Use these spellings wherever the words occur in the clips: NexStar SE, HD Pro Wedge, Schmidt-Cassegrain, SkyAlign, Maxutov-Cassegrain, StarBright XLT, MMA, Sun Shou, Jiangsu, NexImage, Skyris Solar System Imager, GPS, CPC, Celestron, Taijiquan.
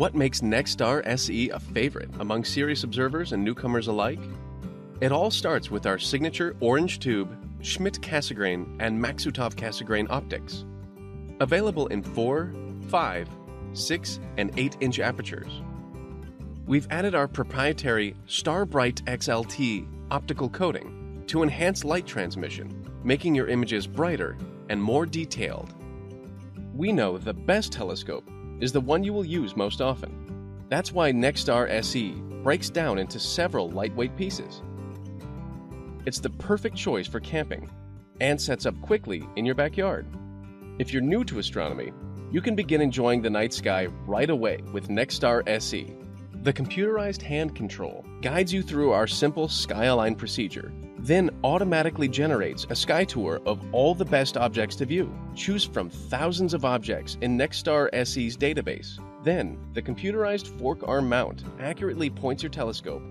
What makes NexStar SE a favorite among serious observers and newcomers alike? It all starts with our signature orange tube, Schmidt-Cassegrain and Maxutov-Cassegrain optics. Available in 4, 5, 6, and 8-inch apertures. We've added our proprietary StarBright XLT optical coating to enhance light transmission, making your images brighter and more detailed. We know the best telescope is the one you will use most often. That's why NexStar SE breaks down into several lightweight pieces. It's the perfect choice for camping and sets up quickly in your backyard. If you're new to astronomy, you can begin enjoying the night sky right away with NexStar SE. The computerized hand control guides you through our simple SkyAlign procedure, then automatically generates a sky tour of all the best objects to view. Choose from thousands of objects in NexStar SE's database. Then, the computerized fork arm mount accurately points your telescope,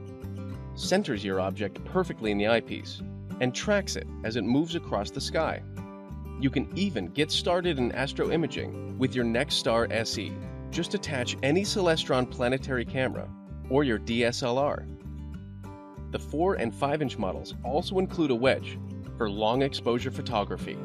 centers your object perfectly in the eyepiece, and tracks it as it moves across the sky. You can even get started in astroimaging with your NexStar SE. Just attach any Celestron planetary camera or your DSLR. The 4 and 5-inch models also include a wedge for long exposure photography.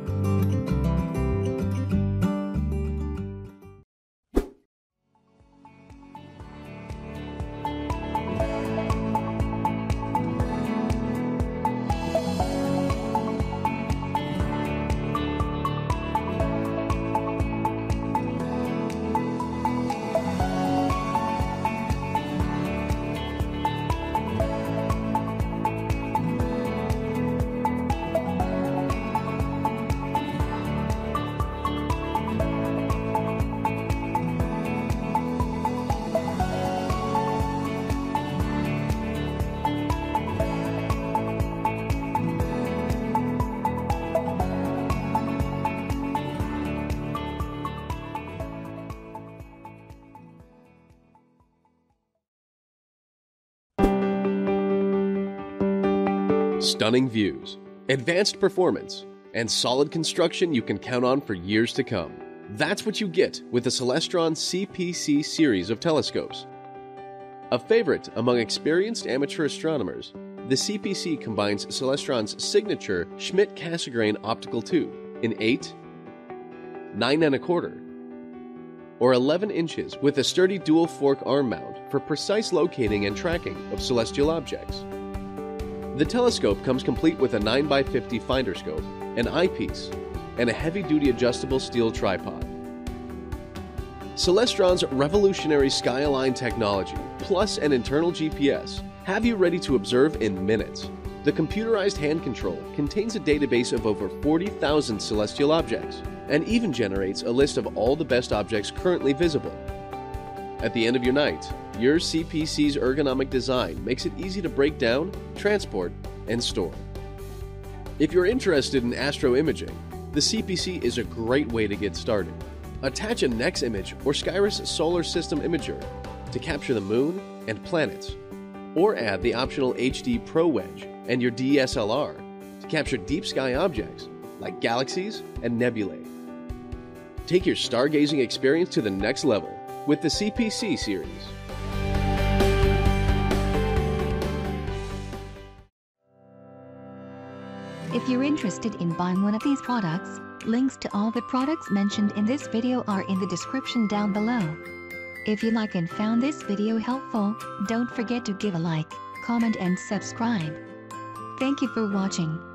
Stunning views, advanced performance, and solid construction you can count on for years to come. That's what you get with the Celestron CPC series of telescopes. A favorite among experienced amateur astronomers, the CPC combines Celestron's signature Schmidt-Cassegrain optical tube in 8, 9 1/4, or 11 inches with a sturdy dual fork arm mount for precise locating and tracking of celestial objects. The telescope comes complete with a 9x50 finder scope, an eyepiece, and a heavy-duty adjustable steel tripod. Celestron's revolutionary SkyAlign technology, plus an internal GPS, have you ready to observe in minutes. The computerized hand control contains a database of over 40,000 celestial objects, and even generates a list of all the best objects currently visible. At the end of your night, your CPC's ergonomic design makes it easy to break down, transport, and store. If you're interested in astroimaging, the CPC is a great way to get started. Attach a NexImage or Skyris Solar System Imager to capture the moon and planets, or add the optional HD Pro Wedge and your DSLR to capture deep sky objects like galaxies and nebulae. Take your stargazing experience to the next level with the CPC series. If you're interested in buying one of these products, links to all the products mentioned in this video are in the description down below. If you like and found this video helpful, don't forget to give a like, comment and subscribe. Thank you for watching.